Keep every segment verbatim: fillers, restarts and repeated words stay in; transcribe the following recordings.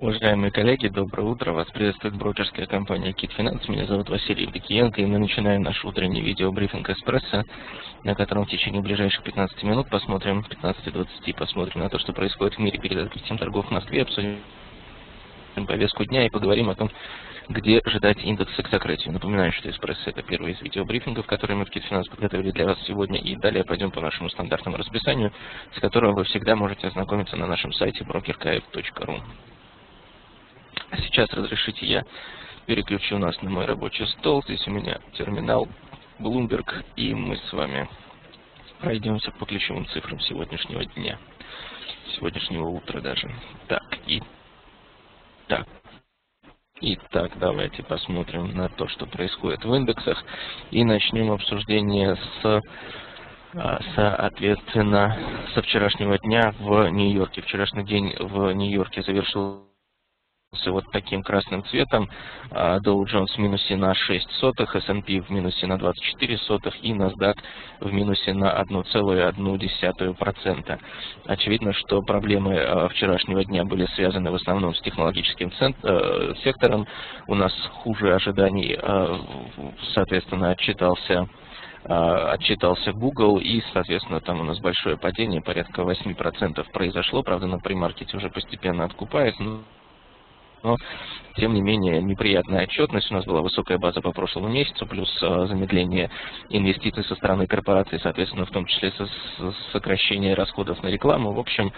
Уважаемые коллеги, доброе утро. Вас приветствует брокерская компания КИТ Финанс. Меня зовут Василий Викиенко, и мы начинаем наш утренний видеобрифинг «Эспрессо», на котором в течение ближайших пятнадцати минут посмотрим, пятнадцати-двадцати, посмотрим на то, что происходит в мире перед открытием торгов в Москве, обсудим повестку дня и поговорим о том, где ожидать индексы к закрытию. Напоминаю, что «Эспрессо» — это первый из видеобрифингов, которые мы в КИТ Финанс подготовили для вас сегодня. И далее пойдем по нашему стандартному расписанию, с которым вы всегда можете ознакомиться на нашем сайте брокер точка кей эф точка ру. Сейчас разрешите я переключу нас на мой рабочий стол. Здесь у меня терминал Bloomberg, и мы с вами пройдемся по ключевым цифрам сегодняшнего дня, сегодняшнего утра даже. Так, и так. Итак, давайте посмотрим на то, что происходит в индексах, и начнем обсуждение с... соответственно, со вчерашнего дня в Нью-Йорке. Вчерашний день в Нью-Йорке завершился вот таким красным цветом. Dow Jones в минусе на шесть сотых, эс энд пи в минусе на двадцать четыре сотых и NASDAQ в минусе на одну целую одну десятую процента. Очевидно, что проблемы вчерашнего дня были связаны в основном с технологическим сектором. У нас хуже ожиданий, соответственно, отчитался отчитался Google, и, соответственно, там у нас большое падение, порядка восемь процентов произошло, правда, на премаркете уже постепенно откупается, но, но, тем не менее, неприятная отчетность, у нас была высокая база по прошлому месяцу, плюс замедление инвестиций со стороны корпораций, соответственно, в том числе сокращение расходов на рекламу, в общем,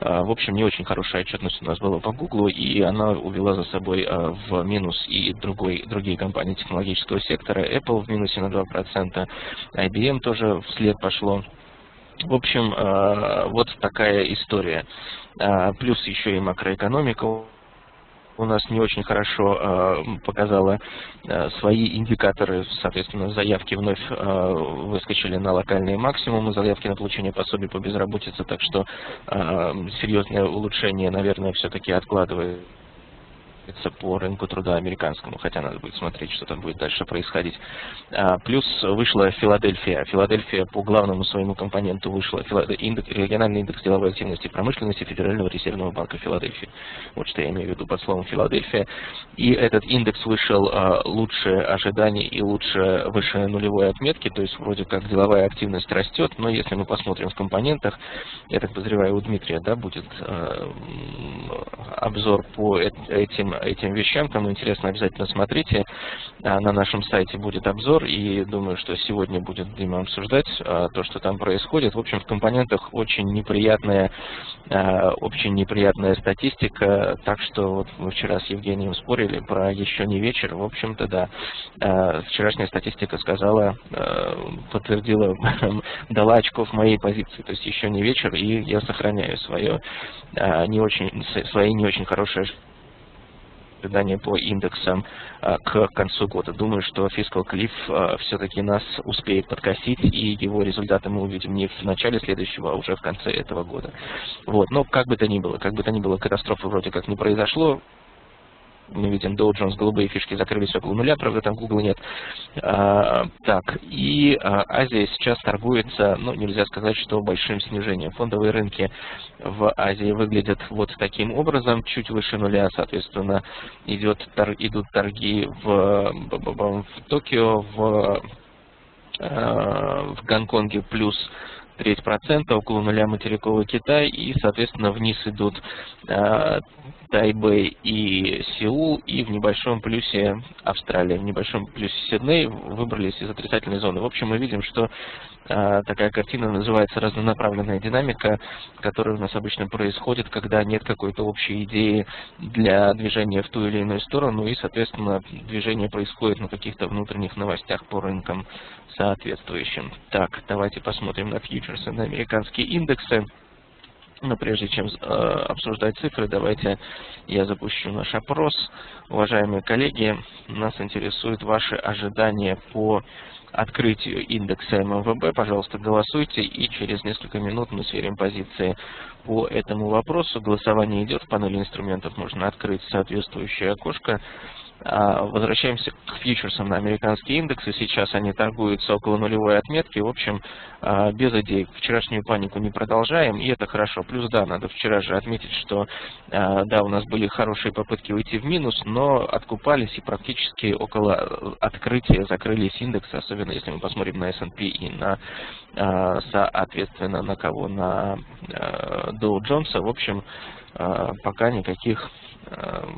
в общем, не очень хорошая отчетность у нас была по Google, и она увела за собой в минус и другой, другие компании технологического сектора. Apple в минусе на два процента, ай би эм тоже вслед пошло. В общем, вот такая история. Плюс еще и макроэкономика у нас не очень хорошо показала свои индикаторы, соответственно, заявки вновь выскочили на локальные максимумы, заявки на получение пособий по безработице, так что серьезное улучшение, наверное, все-таки откладывается по рынку труда американскому, хотя надо будет смотреть, что там будет дальше происходить. Плюс вышла Филадельфия. Филадельфия по главному своему компоненту вышла, индекс, региональный индекс деловой активности и промышленности Федерального резервного банка Филадельфии. Вот что я имею в виду под словом Филадельфия. И этот индекс вышел лучше ожиданий и лучше выше нулевой отметки, то есть вроде как деловая активность растет, но если мы посмотрим в компонентах, я так подозреваю, у Дмитрия, да, будет обзор по этим этим вещам, кому интересно, обязательно смотрите. На нашем сайте будет обзор, и думаю, что сегодня будет Дима обсуждать то, что там происходит. В общем, в компонентах очень неприятная, очень неприятная статистика, так что вот мы вчера с Евгением спорили про еще не вечер. В общем-то, да, вчерашняя статистика сказала, подтвердила, дала очков моей позиции, то есть еще не вечер, и я сохраняю свое, не очень, свои не очень хорошие ожидания по индексам к концу года. Думаю, что Fiscal Cliff все-таки нас успеет подкосить, и его результаты мы увидим не в начале следующего, а уже в конце этого года. Вот. Но как бы то ни было, как бы то ни было, катастрофы вроде как не произошло. Мы видим, Dow Jones, голубые фишки закрылись около нуля, правда, там Google нет. А, так, и а, Азия сейчас торгуется, ну, нельзя сказать, что большим снижением. Фондовые рынки в Азии выглядят вот таким образом, чуть выше нуля, соответственно, идет, тор, идут торги в, в Токио, в, в Гонконге плюс три процента, около нуля материковый Китай, и, соответственно, вниз идут э, Тайбэй и Сеул, и в небольшом плюсе Австралия, в небольшом плюсе Сидней выбрались из отрицательной зоны. В общем, мы видим, что э, такая картина называется разнонаправленная динамика, которая у нас обычно происходит, когда нет какой-то общей идеи для движения в ту или иную сторону, и, соответственно, движение происходит на каких-то внутренних новостях по рынкам соответствующим. Так, давайте посмотрим на фьючерсы, на американские индексы. Но прежде чем э, обсуждать цифры, давайте я запущу наш опрос. Уважаемые коллеги, нас интересуют ваши ожидания по открытию индекса эм эм вэ бэ. Пожалуйста, голосуйте, и через несколько минут мы сверим позиции по этому вопросу. Голосование идет в панели инструментов. Можно открыть соответствующее окошко. Возвращаемся к фьючерсам на американские индексы. Сейчас они торгуются около нулевой отметки. В общем, без идей. Вчерашнюю панику не продолжаем, и это хорошо. Плюс, да, надо вчера же отметить, что, да, у нас были хорошие попытки уйти в минус, но откупались и практически около открытия закрылись индексы, особенно если мы посмотрим на эс энд пи и на, соответственно, на кого? На Dow Jones. В общем, пока никаких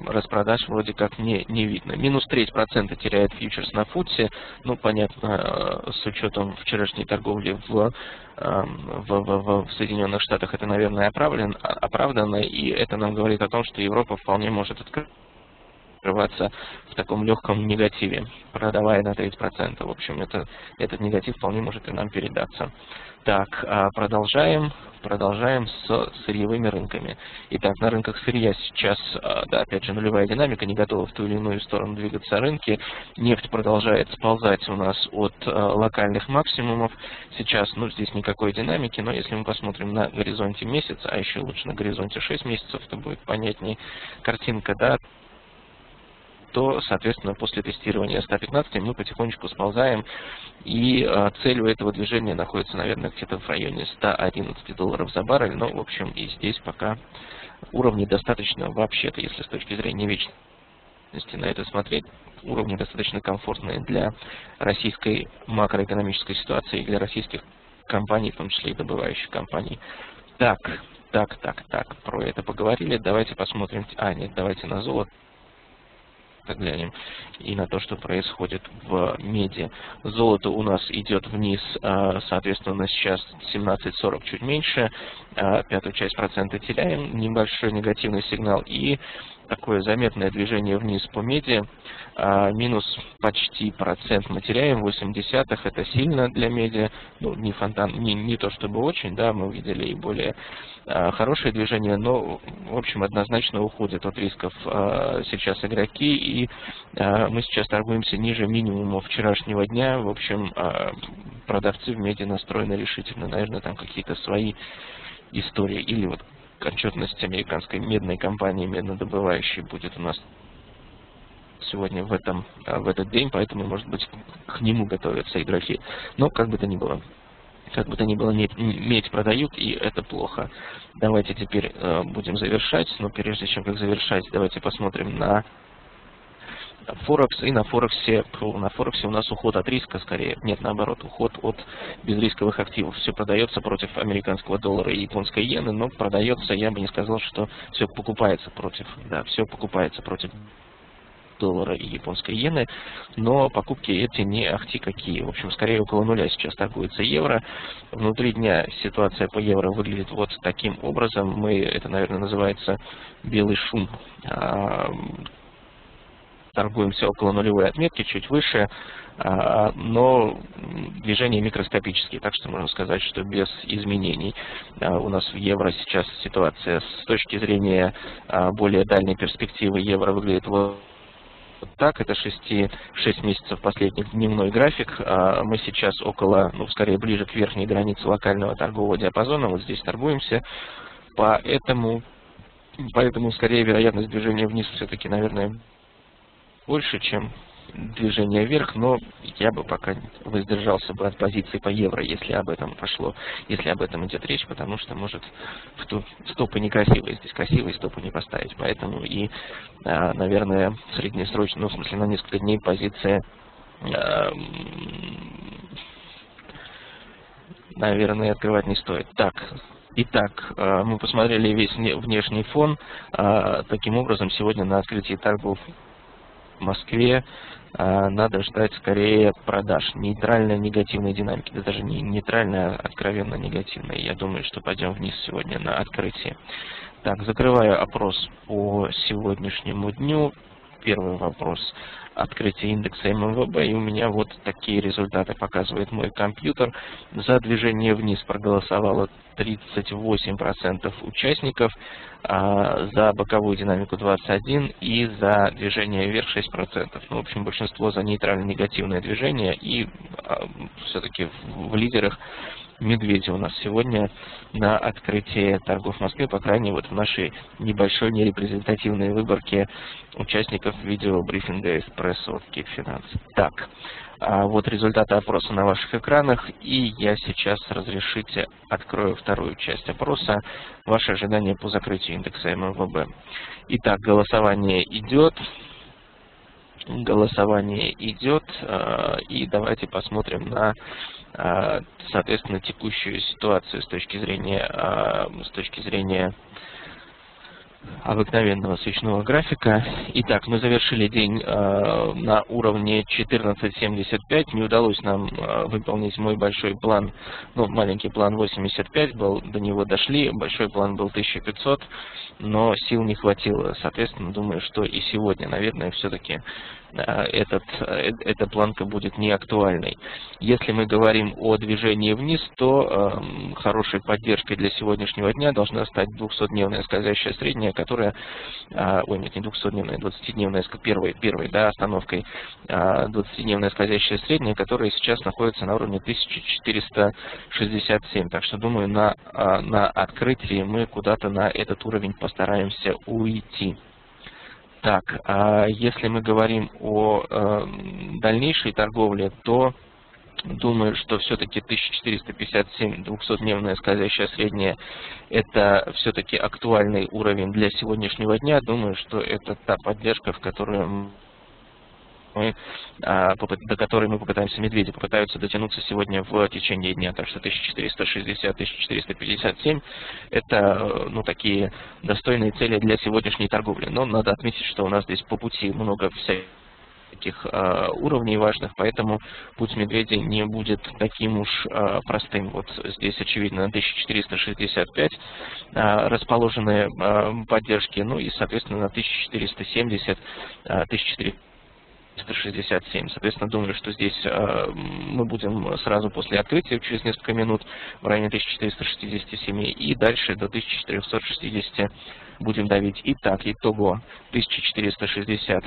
распродаж вроде как не, не видно. Минус три процента теряет фьючерс на футсе. Ну, понятно, с учетом вчерашней торговли в, в, в, в Соединенных Штатах это, наверное, оправдан, оправдано, и это нам говорит о том, что Европа вполне может открываться в таком легком негативе, продавая на тридцать процентов. В общем, это, этот негатив вполне может и нам передаться. Так, продолжаем. Продолжаем с сырьевыми рынками. Итак, на рынках сырья сейчас, да, опять же, нулевая динамика, не готова в ту или иную сторону двигаться рынки. Нефть продолжает сползать у нас от локальных максимумов. Сейчас, ну, здесь никакой динамики, но если мы посмотрим на горизонте месяца, а еще лучше на горизонте шести месяцев, то будет понятнее картинка, да, то, соответственно, после тестирования ста пятнадцати мы потихонечку сползаем, и целью этого движения находится, наверное, где-то в районе ста одиннадцати долларов за баррель, но, в общем, и здесь пока уровней достаточно, вообще-то, если с точки зрения вечности на это смотреть, уровни достаточно комфортные для российской макроэкономической ситуации и для российских компаний, в том числе и добывающих компаний. Так, так, так, так, про это поговорили, давайте посмотрим, а, нет, давайте на золото глянем и на то, что происходит в меди. Золото у нас идет вниз, соответственно, сейчас семнадцать сорок, чуть меньше, пятую часть процента теряем, небольшой негативный сигнал и такое заметное движение вниз по меди, минус почти процент мы теряем, восемь десятых, это сильно для меди, ну, не фонтан, не, не то чтобы очень, да, мы видели и более хорошее движение, но, в общем, однозначно уходят от рисков сейчас игроки, и мы сейчас торгуемся ниже минимума вчерашнего дня, в общем, продавцы в меди настроены решительно, наверное, там какие-то свои истории, или вот отчетность американской медной компании, меднодобывающей, будет у нас сегодня в, этом, в этот день, поэтому, может быть, к нему готовятся игроки. Но как бы то ни было, как бы то ни было, медь продают, и это плохо. Давайте теперь будем завершать, но прежде чем как завершать, давайте посмотрим на Форекс, и на Форексе, на Форексе у нас уход от риска скорее, нет, наоборот, уход от безрисковых активов. Все продается против американского доллара и японской иены, но продается, я бы не сказал, что все покупается против, да, все покупается против доллара и японской иены, но покупки эти не ахти какие. В общем, скорее около нуля сейчас торгуется евро. Внутри дня ситуация по евро выглядит вот таким образом. Мы, это, наверное, называется белый шум. Торгуемся около нулевой отметки, чуть выше, но движения микроскопические, так что можно сказать, что без изменений. У нас в евро сейчас ситуация с точки зрения более дальней перспективы евро выглядит вот так. Это шесть месяцев последних дневной график. Мы сейчас около, ну, скорее ближе к верхней границе локального торгового диапазона, вот здесь торгуемся, поэтому, поэтому скорее вероятность движения вниз все-таки, наверное, больше, чем движение вверх, но я бы пока воздержался бы от позиции по евро, если об этом пошло, если об этом идет речь, потому что может в ту стопы некрасивые, здесь красивые стопы не поставить, поэтому и, наверное, среднесрочно, ну, в смысле, на несколько дней позиция, наверное, открывать не стоит. Так. Итак, мы посмотрели весь внешний фон, таким образом сегодня на открытии торгов в Москве э, надо ждать скорее продаж, нейтральной негативной динамики, да даже не нейтральная, а откровенно негативная. Я думаю, что пойдем вниз сегодня на открытие. Так, закрываю опрос по сегодняшнему дню. Первый вопрос. Открытие индекса эм эм вэ бэ, и у меня вот такие результаты показывает мой компьютер. За движение вниз проголосовало тридцать восемь процентов участников, за боковую динамику двадцать один процент и за движение вверх шесть процентов. Ну, в общем, большинство за нейтрально-негативное движение, и все-таки в лидерах медведя у нас сегодня на открытии торгов в Москве, по крайней мере, вот в нашей небольшой нерепрезентативной выборке участников видеобрифинга «Эспрессо» от КИТ Финанс. Так, а вот результаты опроса на ваших экранах, и я сейчас, разрешите, открою вторую часть опроса. Ваши ожидания по закрытию индекса эм эм вэ бэ. Итак, голосование идет. Голосование идет, и давайте посмотрим на, соответственно, текущую ситуацию с точки зрения, с точки зрения обыкновенного свечного графика. Итак, мы завершили день на уровне четырнадцать семьдесят пять. Не удалось нам выполнить мой большой план, ну, маленький план восемьдесят пять был, до него дошли, большой план был тысяча пятьсот. Но сил не хватило. Соответственно, думаю, что и сегодня, наверное, все-таки этот, эта планка будет не актуальной. Если мы говорим о движении вниз, то э, хорошей поддержкой для сегодняшнего дня должна стать двухсотдневная скользящая средняя, которая, э, ой, нет, не двухсотдневная, двадцатидневная, первой, первой, да, остановкой, э, двадцатидневная скользящая средняя, которая сейчас находится на уровне тысяча четыреста шестьдесят семь. Так что, думаю, на, на открытии мы куда-то на этот уровень постараемся уйти. Так, а если мы говорим о э, дальнейшей торговле, то думаю, что все-таки тысяча четыреста пятьдесят семь, двухсотдневная скользящая средняя, это все-таки актуальный уровень для сегодняшнего дня. Думаю, что это та поддержка, в которую мы, до которой мы попытаемся, медведи попытаются дотянуться сегодня в течение дня. Так что тысяча четыреста шестьдесят — тысяча четыреста пятьдесят семь – это, ну, такие достойные цели для сегодняшней торговли. Но надо отметить, что у нас здесь по пути много всяких а, уровней важных, поэтому путь медведя не будет таким уж а, простым. Вот здесь, очевидно, тысяча четыреста шестьдесят пять а, расположенные а, поддержки, ну и, соответственно, на тысяча четыреста семьдесят, а, тысяча четыреста. сто шестьдесят семь. Соответственно, думаю, что здесь э, мы будем сразу после открытия, через несколько минут, в районе тысяча четыреста шестьдесят семь и дальше до тысяча четыреста шестидесяти будем давить. Итак, итого тысяча четыреста шестьдесят,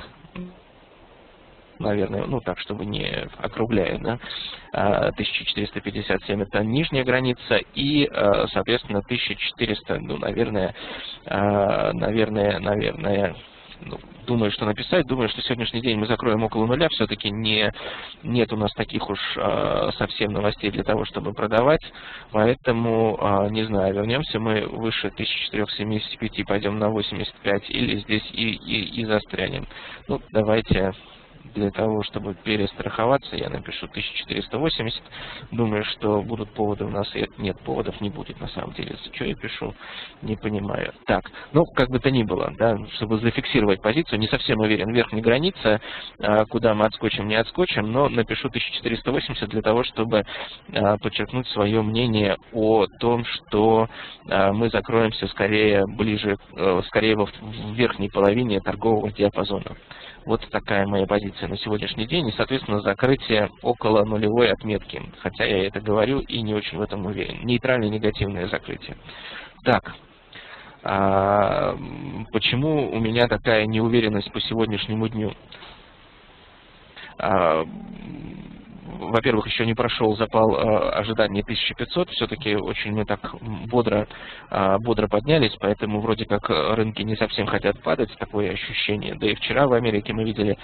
наверное, ну так, чтобы не округляя, да, тысяча четыреста пятьдесят семь это нижняя граница и, соответственно, тысяча четыреста, ну, наверное, наверное, наверное, думаю, что написать. Думаю, что сегодняшний день мы закроем около нуля. Все-таки не, нет у нас таких уж э, совсем новостей для того, чтобы продавать. Поэтому, э, не знаю, вернемся мы выше тысяча четыреста семьдесят пять, пойдем на восемьдесят пять или здесь и, и, и застрянем. Ну, давайте для того, чтобы перестраховаться, я напишу тысяча четыреста восемьдесят. Думаю, что будут поводы у нас. Нет, поводов не будет на самом деле. Что я пишу, не понимаю. Так, ну, как бы то ни было, да, чтобы зафиксировать позицию, не совсем уверен, верхняя граница, куда мы отскочим, не отскочим, но напишу тысяча четыреста восемьдесят для того, чтобы подчеркнуть свое мнение о том, что мы закроемся скорее ближе, скорее в верхней половине торгового диапазона. Вот такая моя позиция на сегодняшний день. И, соответственно, закрытие около нулевой отметки. Хотя я это говорю и не очень в этом уверен. Нейтральное негативное закрытие. Так, а почему у меня такая неуверенность по сегодняшнему дню? А, во-первых, еще не прошел запал э, ожидания тысяча пятьсот, все-таки очень мы так бодро, э, бодро поднялись, поэтому вроде как рынки не совсем хотят падать, такое ощущение. Да и вчера в Америке мы видели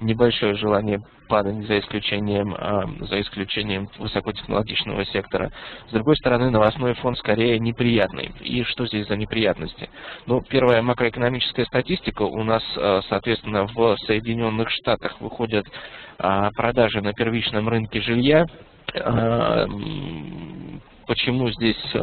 небольшое желание падать, за исключением, э, за исключением высокотехнологичного сектора. С другой стороны, новостной фон скорее неприятный. И что здесь за неприятности? Ну, первая макроэкономическая статистика у нас, э, соответственно, в Соединенных Штатах выходят э, продажи на первичном рынке жилья. Э, Почему здесь э,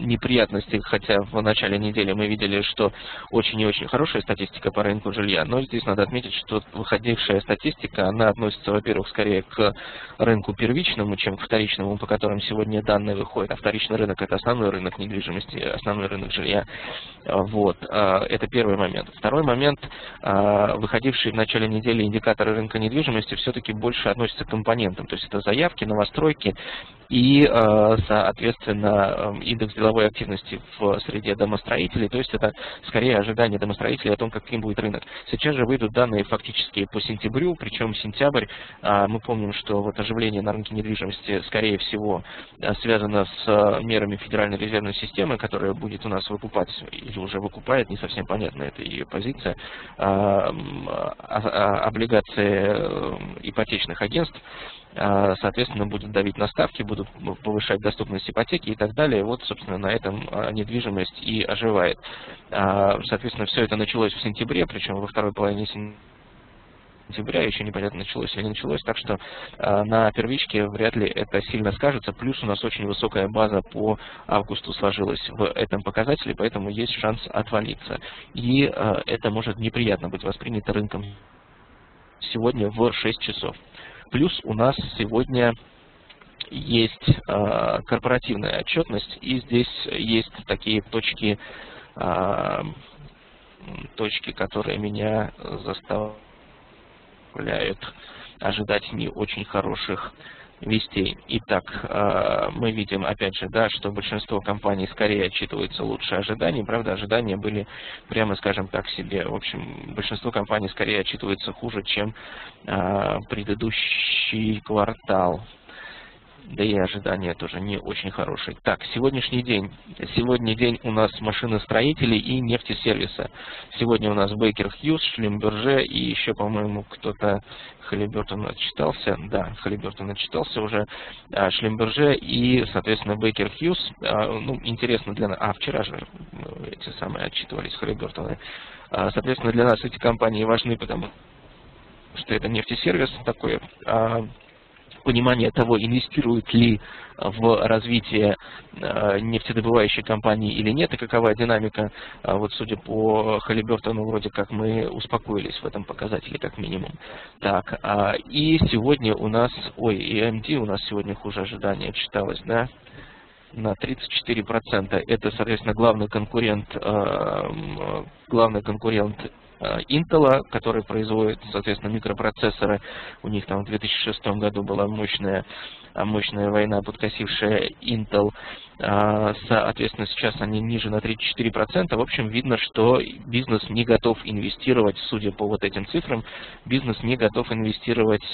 неприятности, хотя в начале недели мы видели, что очень и очень хорошая статистика по рынку жилья, но здесь надо отметить, что выходившая статистика, она относится, во-первых, скорее к рынку первичному, чем к вторичному, по которым сегодня данные выходят, а вторичный рынок – это основной рынок недвижимости, основной рынок жилья. Вот, это первый момент. Второй момент, выходившие в начале недели индикаторы рынка недвижимости все-таки больше относятся к компонентам, то есть это заявки, новостройки и соответственно, индекс деловой активности в среде домостроителей, то есть это скорее ожидание домостроителей о том, каким будет рынок. Сейчас же выйдут данные фактически по сентябрю, причем сентябрь, мы помним, что вот оживление на рынке недвижимости, скорее всего, связано с мерами Федеральной резервной системы, которая будет у нас выкупать или уже выкупает, не совсем понятна эта ее позиция, облигации ипотечных агентств, соответственно, будут давить на ставки, будут повышать доступность ипотеки и так далее. Вот, собственно, на этом недвижимость и оживает. Соответственно, все это началось в сентябре, причем во второй половине сентября. сентября, еще непонятно, началось или не началось, так что э, на первичке вряд ли это сильно скажется, плюс у нас очень высокая база по августу сложилась в этом показателе, поэтому есть шанс отвалиться. И э, это может неприятно быть воспринято рынком сегодня в шесть часов. Плюс у нас сегодня есть э, корпоративная отчетность, и здесь есть такие точки, э, точки, которые меня заставляют ожидать не очень хороших вестей. Итак, мы видим, опять же, да, что большинство компаний скорее отчитываются лучше ожиданий. Правда, ожидания были, прямо скажем так, себе. В общем, большинство компаний скорее отчитываются хуже, чем предыдущий квартал. Да и ожидания тоже не очень хорошие. Так, сегодняшний день. Сегодня день у нас машиностроителей и нефтесервиса. Сегодня у нас Baker Hughes, Schlumberger и еще, по-моему, кто-то Halliburton отчитался. Да, Halliburton отчитался уже. Schlumberger и, соответственно, Baker Hughes. Ну, интересно для нас. А, вчера же эти самые отчитывались Halliburton. Соответственно, для нас эти компании важны, потому что это нефтесервис такой. Понимание того, инвестируют ли в развитие нефтедобывающей компании или нет, и какова динамика, вот судя по Халибертону, вроде как мы успокоились в этом показателе, как минимум. Так, и сегодня у нас, ой, и эм ди у нас сегодня хуже ожидания читалось, да? На тридцать четыре процента. Это, соответственно, главный конкурент, главный конкурент Intel, который производит, соответственно, микропроцессоры. У них там в две тысячи шестом году была мощная, мощная война, подкосившая Intel. Соответственно, сейчас они ниже на тридцать четыре процента. В общем, видно, что бизнес не готов инвестировать, судя по вот этим цифрам, бизнес не готов инвестировать,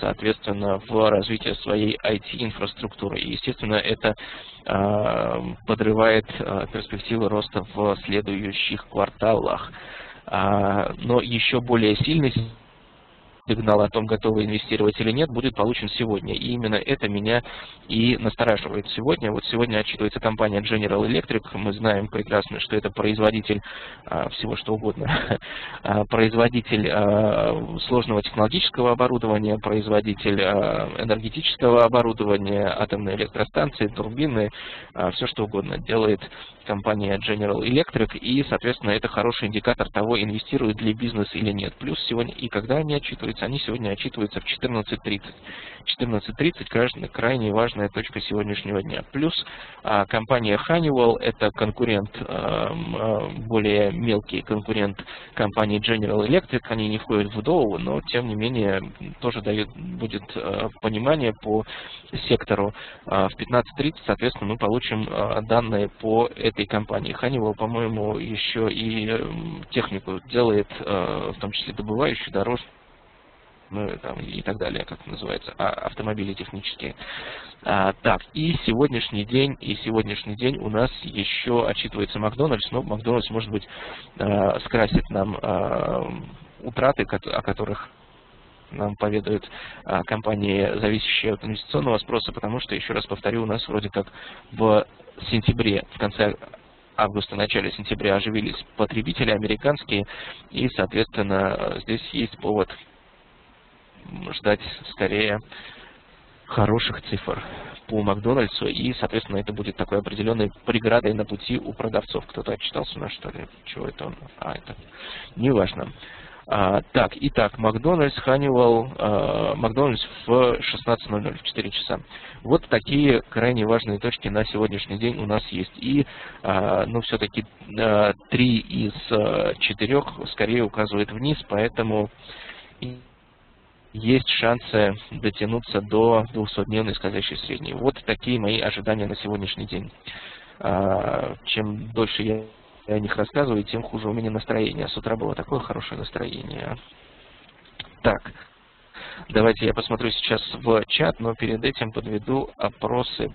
соответственно, в развитие своей ай ти-инфраструктуры. И, естественно, это подрывает перспективы роста в следующих кварталах. Но еще более сильный сигнал о том, готовы инвестировать или нет, будет получен сегодня. И именно это меня и настораживает сегодня. Вот сегодня отчитывается компания General Electric. Мы знаем прекрасно, что это производитель всего что угодно. Производитель сложного технологического оборудования, производитель энергетического оборудования, атомные электростанции, турбины, все что угодно делает компания General Electric, и, соответственно, это хороший индикатор того, инвестирует ли бизнес или нет. Плюс сегодня, и когда они отчитываются, они сегодня отчитываются в четырнадцать тридцать. четырнадцать тридцать крайне важная точка сегодняшнего дня. Плюс компания Honeywell, это конкурент, более мелкий конкурент компании General Electric, они не входят в Dow, но, тем не менее, тоже дает, будет понимание по сектору. В пятнадцать тридцать, соответственно, мы получим данные по этому этой компании. Honeywell, по-моему, еще и технику делает, в том числе добывающую, дорожную, ну, там, и так далее, как это называется, а, автомобили технические. А, так, и сегодняшний день, и сегодняшний день у нас еще отчитывается Макдональдс, но Макдональдс, может быть, а, скрасит нам а, утраты, о которых нам поведают а, компании, зависящие от инвестиционного спроса, потому что, еще раз повторю, у нас вроде как в В сентябре, в конце августа, начале сентября оживились потребители американские, и, соответственно, здесь есть повод ждать скорее хороших цифр по Макдональдсу, и, соответственно, это будет такой определенной преградой на пути у продавцов. Кто-то отчитался у нас, что ли? Чего это он? А, это неважно. А, так, итак, Макдональдс, Honeywell, Макдональдс в шестнадцать ноль ноль, в четыре часа. Вот такие крайне важные точки на сегодняшний день у нас есть. И, а, ну, все-таки а, три из а, четырех скорее указывает вниз, поэтому есть шансы дотянуться до двухсотдневной скользящей средней. Вот такие мои ожидания на сегодняшний день. Чем дольше я о них рассказываю, тем хуже у меня настроение. С утра было такое хорошее настроение. Так, давайте я посмотрю сейчас в чат, но перед этим подведу опросы,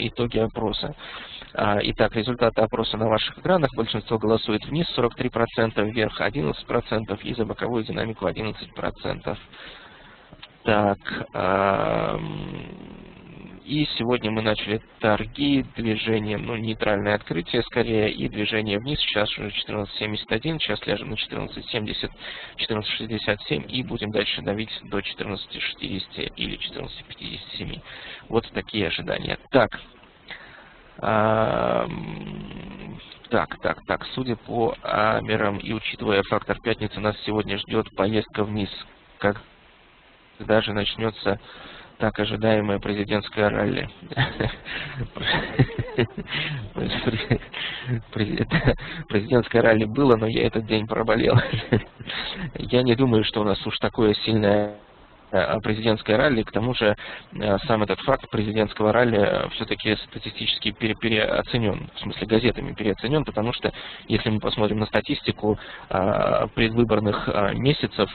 итоги опроса. Итак, результаты опроса на ваших экранах. Большинство голосует вниз, сорок три процента, вверх одиннадцать процентов и за боковую динамику одиннадцать процентов. Так, и сегодня мы начали торги движением, ну, нейтральное открытие скорее, и движение вниз. Сейчас уже четырнадцать семьдесят один, сейчас ляжем на четырнадцать семьдесят, четырнадцать шестьдесят семь и будем дальше давить до четырнадцать шестьдесят или четырнадцать пятьдесят семь. Вот такие ожидания. Так. Так, так, так, судя по амерам и учитывая фактор пятницы, нас сегодня ждет поездка вниз. Когда же начнется так ожидаемое президентское ралли? Президентское ралли было, но я этот день проболел. Я не думаю, что у нас уж такое сильное президентское ралли, к тому же сам этот факт президентского ралли все-таки статистически пере переоценен, в смысле газетами переоценен, потому что если мы посмотрим на статистику предвыборных месяцев,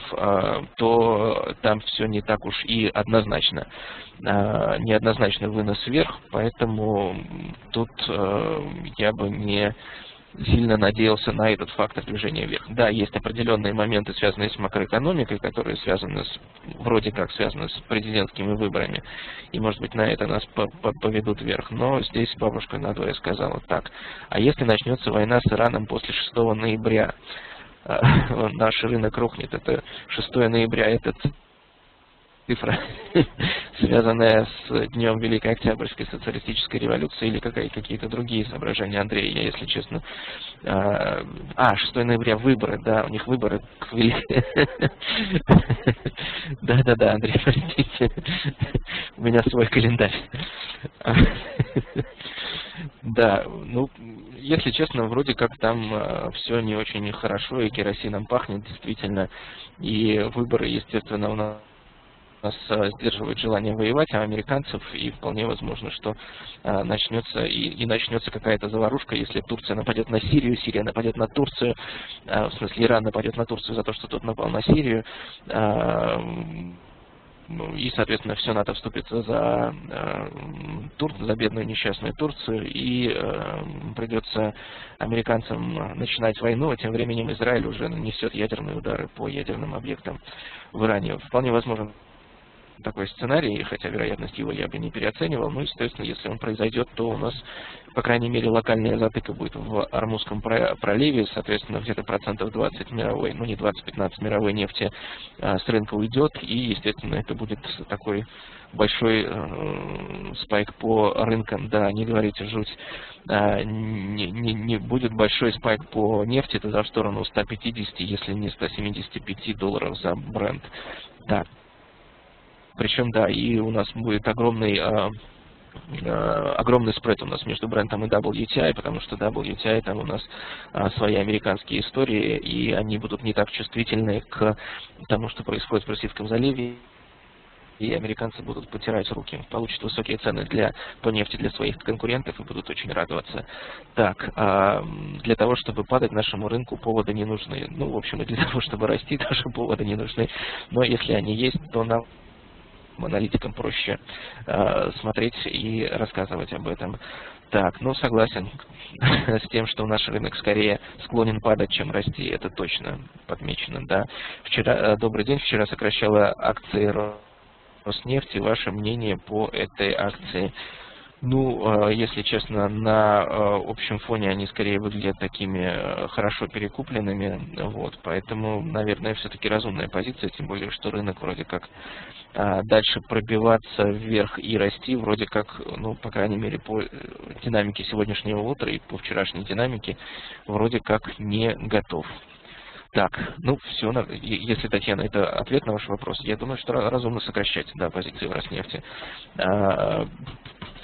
то там все не так уж и однозначно, неоднозначный вынос вверх, поэтому тут я бы не сильно надеялся на этот фактор движения вверх. Да, есть определенные моменты, связанные с макроэкономикой, которые связаны с, вроде как связаны с президентскими выборами, и, может быть, на это нас поведут вверх. Но здесь бабушка надвое сказала так. А если начнется война с Ираном после шестого ноября, наш рынок рухнет. Это шестое ноября, это цифра, связанная с днем Великой Октябрьской социалистической революции или какие-то другие соображения, Андрей, я, если честно. А, шестое ноября выборы, да, у них выборы к Великой... Да-да-да, Андрей, простите, у меня свой календарь. Да, ну, если честно, вроде как там все не очень хорошо, и керосином пахнет, действительно, и выборы, естественно, у нас нас сдерживает желание воевать, а американцев, и вполне возможно, что а, начнется и, и начнется какая-то заварушка, если Турция нападет на Сирию, Сирия нападет на Турцию, а, в смысле Иран нападет на Турцию за то, что тот напал на Сирию, а, и, соответственно, все НАТО вступится за, а, Тур, за бедную несчастную Турцию, и а, придется американцам начинать войну, а тем временем Израиль уже нанесет ядерные удары по ядерным объектам в Иране. Вполне возможно такой сценарий, хотя вероятность его я бы не переоценивал, но, естественно, если он произойдет, то у нас, по крайней мере, локальная затыка будет в Армузском проливе, соответственно, где-то процентов двадцать мировой, ну не двадцать-пятнадцать мировой нефти с рынка уйдет, и, естественно, это будет такой большой спайк по рынкам, да, не говорите жуть, не, не, не будет большой спайк по нефти, это за сторону ста пятидесяти, если не ста семидесяти пяти долларов за Brent, да. Причем, да, и у нас будет огромный, э, э, огромный спред у нас между брендом и дабл ю ти ай, потому что дабл ю ти ай там у нас э, свои американские истории, и они будут не так чувствительны к тому, что происходит в Персидском заливе, и американцы будут потирать руки, получат высокие цены для, по нефти для своих конкурентов и будут очень радоваться. Так, э, для того, чтобы падать нашему рынку, поводы не нужны. Ну, в общем, и для того, чтобы расти, тоже поводы не нужны. Но если они есть, то нам, аналитикам, проще э, смотреть и рассказывать об этом. Так, ну согласен с тем, что наш рынок скорее склонен падать, чем расти, это точно подмечено, да. Вчера, э, добрый день, вчера сокращала акции Роснефти, ваше мнение по этой акции? Ну, э, если честно, на э, общем фоне они скорее выглядят такими хорошо перекупленными, вот, поэтому, наверное, все-таки разумная позиция, тем более, что рынок вроде как дальше пробиваться вверх и расти, вроде как, ну, по крайней мере, по динамике сегодняшнего утра и по вчерашней динамике, вроде как не готов. Так, ну, все, если, Татьяна, это ответ на ваш вопрос, я думаю, что разумно сокращать, да, позиции в Роснефти.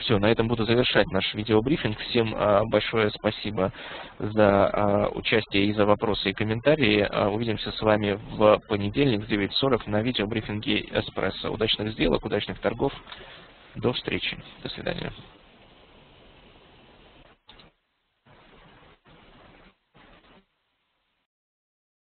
все, на этом буду завершать наш видеобрифинг. Всем большое спасибо за участие и за вопросы и комментарии. Увидимся с вами в понедельник в девять сорок на видеобрифинге «Эспрессо». Удачных сделок, удачных торгов. До встречи. До свидания.